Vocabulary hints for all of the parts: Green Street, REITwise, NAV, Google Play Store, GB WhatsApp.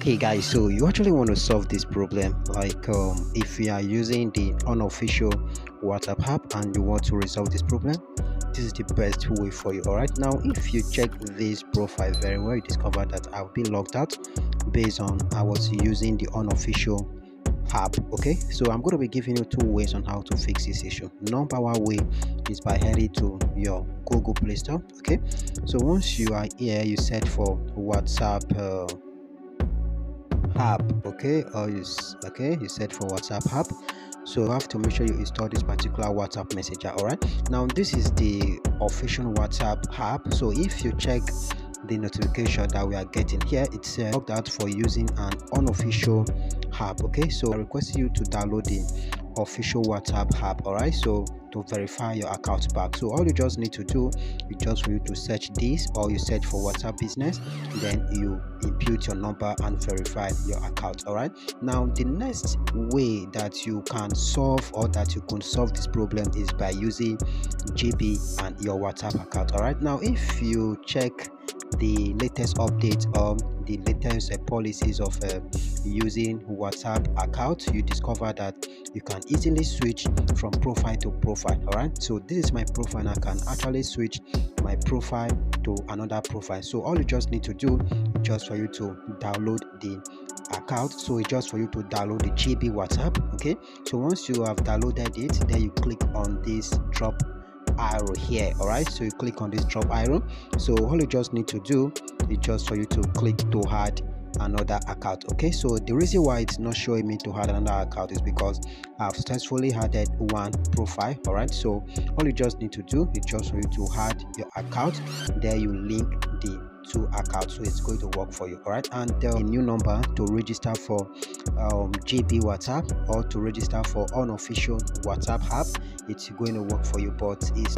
Okay guys, so you actually want to solve this problem, like if you are using the unofficial WhatsApp app and you want to resolve this problem, this is the best way for you. All right, now if you check this profile very well, you discover that I've been logged out based on I was using the unofficial app. Okay, so I'm going to be giving you two ways on how to fix this issue. Number one way is by heading to your Google Play Store. Okay, so once you are here, you search for WhatsApp app. Okay, you set for WhatsApp app, so you have to make sure you install this particular WhatsApp messenger. All right, now this is the official WhatsApp app, so if you check the notification that we are getting here, it's logged out for using an unofficial app. Okay, so I request you to download the official WhatsApp app. All right, so to verify your account back, so all you just need to do, you just need to search this, or you search for WhatsApp business, then you input your number and verify your account. All right, now the next way that you can solve, or that you can solve this problem, is by using GB and your WhatsApp account. All right, now if you check the latest update or the latest policies of using WhatsApp account, you discover that you can easily switch from profile to profile. All right, so this is my profile, and I can actually switch my profile to another profile. So all you just need to do, just for you to download the account, so it's just for you to download the GB WhatsApp. Okay, so once you have downloaded it, then you click on this drop arrow here. All right, so you click on this drop arrow, so all you just need to do is just for you to click to add another account. Okay, so the reason why it's not showing me to add another account is because I've successfully added one profile. All right, so all you just need to do is just for you to add your account, there you link the two accounts, so it's going to work for you. All right, and a new number to register for GB WhatsApp, or to register for unofficial WhatsApp app, it's going to work for you, but it's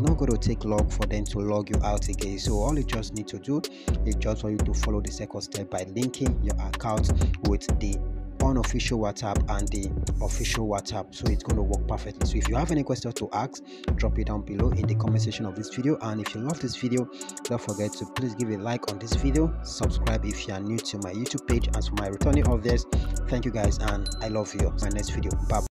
not going to take long for them to log you out again. So all you just need to do is just for you to follow the second step by linking your account with the unofficial WhatsApp and the official WhatsApp, so it's going to work perfectly. So if you have any questions to ask, drop it down below in the comment section of this video. And if you love this video, don't forget to please give a like on this video, subscribe if you are new to my YouTube page, and for my returning audience, thank you guys, and I love you. My next video, bye.